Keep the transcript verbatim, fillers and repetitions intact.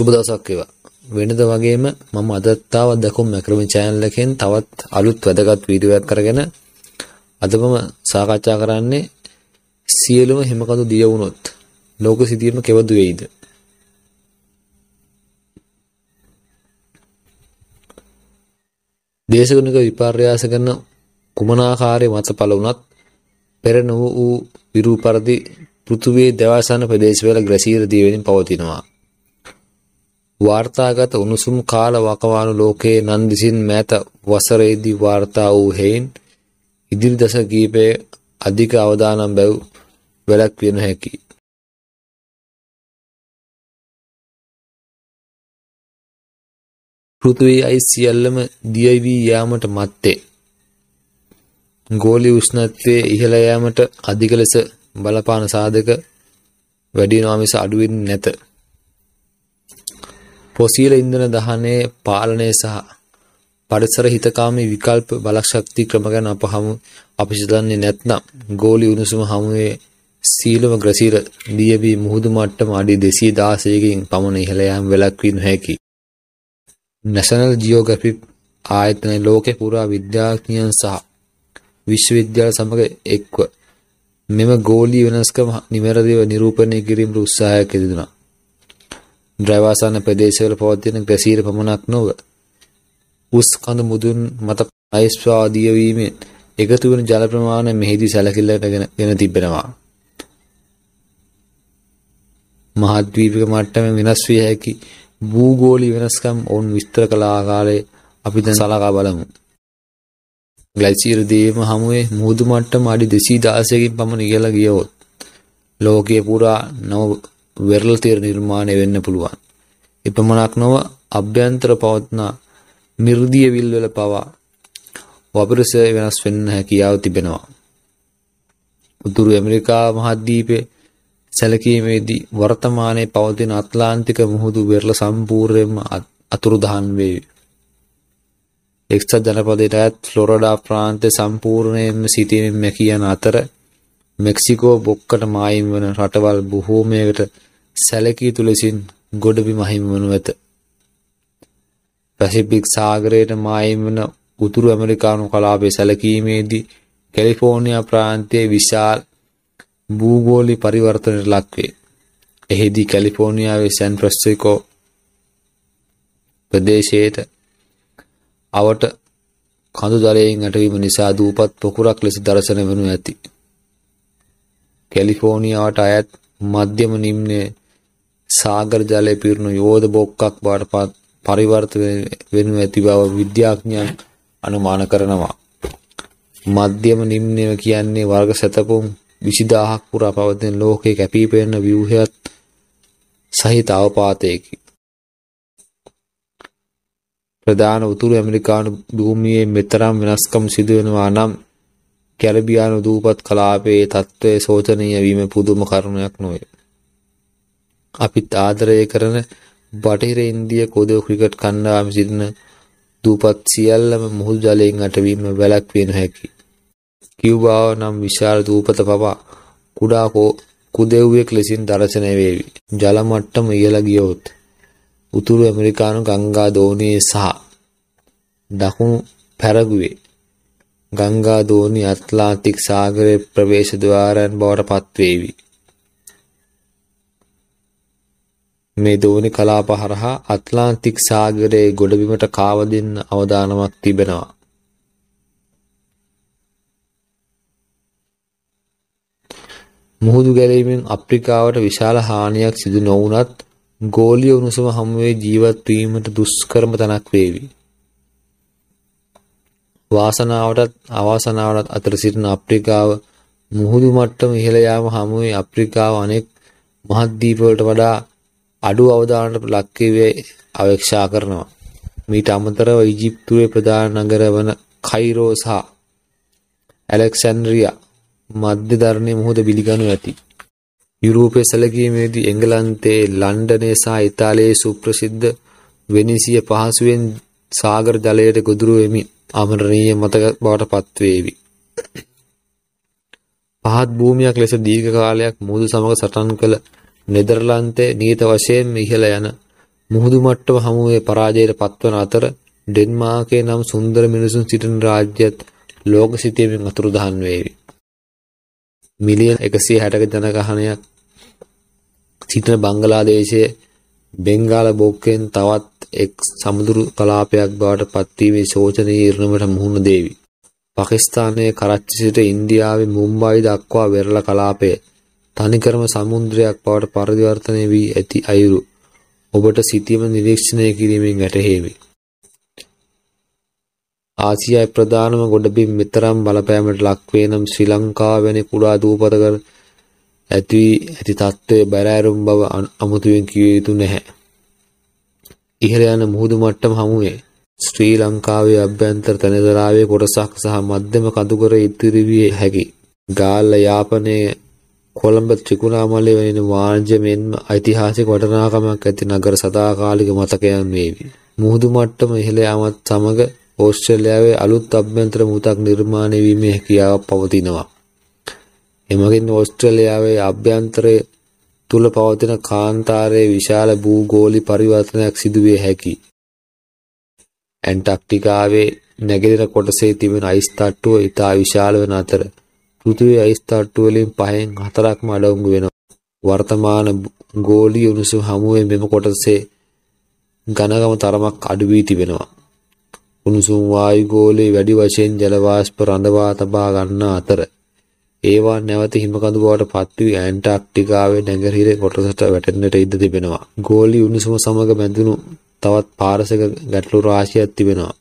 සුබ දවසක් වේවා. වෙනද වගේම මම අදත් තවත් දකුම් මැක්‍රොමි channel එකෙන් තවත් අලුත් වැදගත් වීඩියෝයක් කරගෙන අද මම සාකච්ඡා කරන්නේ සියලුම හිමකඳු දිය වුණොත් ලෝක සිතියම කෙවදු වේයිද? දේශගුණික විපර්යාස කරන කුමනාකාරයේ මත පළ වුණත් පෙර නො වූ විරූපරදි පෘථුවේ දවසන ප්‍රදේශවල ග්‍රැසීර දියවලින් පවතිනවා. වාර්තාගත උණුසුම් කාල වකවානු ලෝකයේ නන්දිසින් මෑත වසරේදී වාර්තා වූ හේයින් ඉදිරි දශක කීපයේ අධික අවදානම් බැව් වැළැක්විය නොහැකි. පෘථුවේ අයිස් සියල්ලම දිය වී යාමට මත්තේ ගෝලීය උෂ්ණත්වයේ ඉහළ යාමට අධික ලෙස බලපාන සාධක වැඩි වෙනවා මිස අඩු වෙන්නේ නැත. පොසීල ඉන්ධන දහනයේ පාලනය සහ පරිසර හිතකාමී විකල්ප බලශක්ති ක්‍රම ගැන අප හමු අපි සිතන්නේ නැත්නම් ගෝලීය උණුසුම හමුවේ සීලම ග්‍රසීර දිය වී මුහුදු මට්ටම අඩි දෙසිය දාසය කින් පමණ ඉහළ යාම වැළැක්විය නොහැකි. नेशनल जियोग्राफिक आयतन लोके पूरा विद्यार्थियों सह विश्वविद्यालय समग्र एक मेम गोली विनस्कम निमेरदेव निरूपण गिरिम उत्साह के दिन द्रैवासन प्रदेश पवतीन ग्रसीर पमनाक्नो उस कंद मुदुन मत आयस्वादीयवी में एकतुवन जल प्रमाण मेहदी सलखिल दिब्बनवा महाद्वीप के मट्ट में विनस्वी है कि भूगोली विनस्कम और विस्तर कलाकाले अभी सलाका बलम ग्लेशियर देव हमें मुदुमट्टम आदि देशी दासे की पमन इगल गया हो लोके पूरा नव विरल तीर निर्माण एवन्न पुलवान इपमनाकनव अभ्यंतर पवतना निर्दीय विलवल पवा वपर से विनस फिन है कि याव तिबनवा उत्तर अमेरिका महाद्वीप සැලකීමේදී වර්තමානයේ පවතින ඇට්ලාන්ටික මුහුදු වෙරළ සම්පූර්ණයෙන්ම අතුරුදහන් වේ. එක්සත් ජනපදයේ ෆ්ලොරිඩා ප්‍රාන්තය සම්පූර්ණයෙන්ම සිටින මැකියන අතර මෙක්සිකෝ බොක්කට මායිම් වන රටවල් බොහෝමයකට සැලකී තුලසින් ගොඩබිම හිමි වනු ඇත. පැසිෆික් සාගරයට මායිම් වන උතුරු ඇමරිකානු කලාපයේ සැලකීමේදී කැලිෆෝනියා ප්‍රාන්තයේ විශාල भूगोली परिवर्तन लक्वे एहिदी कैलिफोर्निया वे सैन फ्रांसिस्को प्रदेशेत आवट खांदु दलयें अटवीम निसा दूपत पोकुरक लेस दर्शन वनु ඇති. कैलिफोर्निया වට අයත් මධ්‍යම නිම්න සාගර ජලය පිරුණු යෝධ බොක්කක් බවට පරිවර්තන වෙනු ඇති බව විද්‍යාඥයන් අනුමාන කරනවා. මධ්‍යම නිම්නය කියන්නේ වර්ග සතපොම් විසිදාහක් පුරා පවතින ලෝකයේ කැපී පෙනෙන ව්‍යුහයත් සහිත අවපාතයකි. ප්‍රධාන උතුරු ඇමරිකානු භූමියේ මෙතරම් වෙනස්කම් සිදු වෙනවා නම් කැරිබියානු දූපත් කලාපයේ තත්ත්වය සෝචනීය වීම පුදුම කරුණක් නොවේ. අපිත් ආදරය කරන බටහිර ඉන්දිය කොදෝ ක්‍රිකට් කණ්ඩායම සිටින දූපත් සියල්ලම මුහුදු ජලයෙන් අටවීම වැළැක්විය නොහැකි. කියුබාව නම් විශාල දූපත පවා කුඩා කුදෙව්වෙක් ලෙසින් දර්ශනය වේවි. ජල මට්ටම ඉහළ ගියොත් උතුරු ඇමරිකානු ගංගා දෝණියේ සහ දකුණු පැරගුවේ ගංගා දෝණිය ඇට්ලාන්ටික් සාගරයේ ප්‍රවේශ ద్వාරයන් බවට පත්වේවි. මේ දෝණි කලාප හරහා ඇට්ලාන්ටික් සාගරයේ ගොඩබිමට කාව දෙන්න අවදානමක් තිබෙනවා. මුහුදු ගැලීමෙන් අප්‍රිකාවට විශාල හානියක් සිදු නොවුනත් ගෝලීය උණුසුම හමුවේ ජීවත් වීමට දුෂ්කරම තනක් වේවි. වාසනාවටත් අවාසනාවටත් අතර සිටින අප්‍රිකාව මුහුදු මට්ටම ඉහළ යාම හමුවේ අප්‍රිකාව අනෙක් මහද්වීප වලට වඩා අඩු අවදානකට ලක්වේ අවේක්ෂා කරනවා. මීට අමතරව ඊජිප්තුවේ ප්‍රධාන නගර වන කයිරෝ සහ ඇලෙක්සැන්ඩ්‍රියා මධ්‍ය ධර්ණයේ මුහුද බිලිගනු ඇති. යුරෝපයේ සැලකීමේදී එංගලන්තයේ ලන්ඩනයේ සහ ඉතාලියේ සුප්‍රසිද්ධ වෙනීසිය පහසුවෙන් සාගර ජලයට ගොදුරු වෙමින් අමරණීය මතක බවට පත්වේවි. පහත් භූමියක් ලෙස දීර්ඝ කාලයක් මුහුදු සමග සටන් කළ නෙදර්ලන්තයේ නියත වශයෙන් ඉහළ යන මුහුදු මට්ටම හමුවේ පරාජයට පත්වන අතර ඩෙන්මාර්කේ නම් සුන්දර මිනිසුන් සිටින රාජ්‍යයත් ලෝක සිතියමින් අතුරුදහන් වේවි. මිලියන එකසිය හැටක ජනගහනයක් සිටින බංගලාදේශයේ බෙන්ගාල බොක්කෙන් තවත් එක් සමුදුරු කලාපයක් බවට පත්වීමේ ශෝචනීය ඉරණමට මුහුණ දෙවි. පාකිස්තානයේ කරච්චි සිට ඉන්දියාවේ මුම්බායි දක්වා වෙරළ කලාපය තනිකරම සමුද්‍රයක් බවට පරිවර්තනය වී ඇති අයුරු ඔබට සිතීම නිරීක්ෂණය කිරීමෙන් වැටහෙවි. ආසියාවේ ප්‍රධානම ගොඩබිම් මෙතරම් බලපෑමට ලක්වේ නම් ශ්‍රී ලංකාව වැනි කුඩා දූපතකට ඇති ඇති තත්ත්වයේ බැරෑරුම් බව අමුතුවෙන් කිය යුතු නැහැ. ඉහළ යන මුහුදු මට්ටම හමුවේ ශ්‍රී ලංකාවේ අභ්‍යන්තර තනදරාවේ කොටසක් සහ මධ්‍යම කඳුකර ඉතිරි වී හැකි ගාල්ල යාපනයේ කොළඹ ත්‍රිකුණාමලය වැනි වාණිජ මෙන්ම ඓතිහාසික වටිනාකමක් ඇති නගර සදාකාලික මතකයන් වේවි. මුහුදු මට්ටම ඉහළ යාමත් සමග ඕස්ට්‍රේලියාවේ අලුත් අභ්‍යන්තර මුහුදක් නිර්මාණය වීමේ හැකියාවක් පවතිනවා. එමගින් ඕස්ට්‍රේලියාවේ අභ්‍යන්තරය තුල පවතින කාන්තාරයේ විශාල භූගෝලීය පරිවර්තනයක් සිදු විය හැකියි. ඇන්ටාර්ක්ටිකාවේ නැගෙනහිර කොටසේ තිබෙන අයිස් තට්ටුව ඉතා විශාල වන අතර පෘථිවියේ අයිස් තට්ටු වලින් පහෙන් හතරක්ම අඩංගු වෙනවා. වර්තමාන ගෝලීය උණුසුම හමුවේ මෙම කොටසේ ඝනකම තරමක් අඩු වී තිබෙනවා. උණුසුම් වායු ගෝලයේ වැඩි වශයෙන් ජල වාෂ්ප රඳවා තබා ගන්නා අතර ඒවා නැවත හිමකඳු බවට පත් වී ඇන්ටාර්ක්ටිකාවේ නැගෙනහිර කොටසට වැටෙන්නට ඉඩ තිබෙනවා. ගෝලීය උණුසුම සමග බැඳුණු තවත් පාරසික ගැටලු රාශියක් තිබෙනවා.